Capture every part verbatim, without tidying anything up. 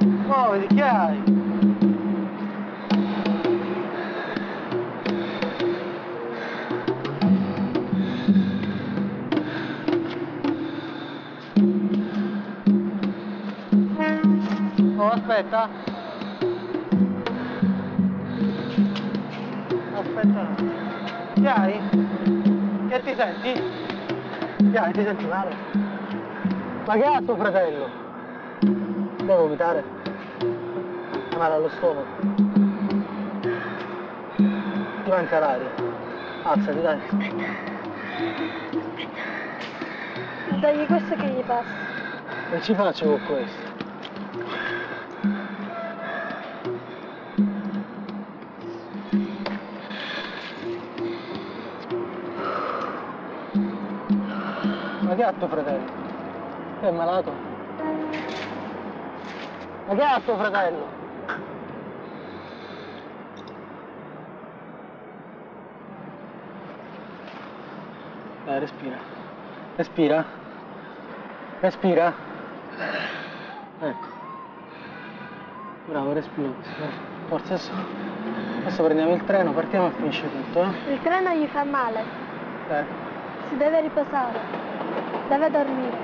Muoviti, chi hai? Oh, aspetta. Aspetta. Chi hai? Che ti senti? Chi hai? Ti senti male? Ma che ha tuo fratello? Devo vomitare? Male allo stomaco, ti manca l'aria, alzati dai. Aspetta, aspetta, dagli questo che gli passa. Non ci faccio con questo. Ma che ha tuo fratello? Sei malato? Ma che ha tuo fratello? Dai, respira, respira, respira, ecco, bravo, respira, forza, adesso, adesso prendiamo il treno, partiamo e finisce tutto, eh? Il treno gli fa male, eh. Si deve riposare, deve dormire.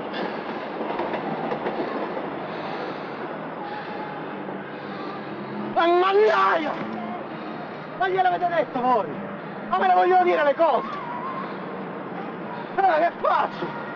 Ammalaia! Ma gliel'avete detto voi? Ma me le vogliono dire le cose! Ah, che faccio?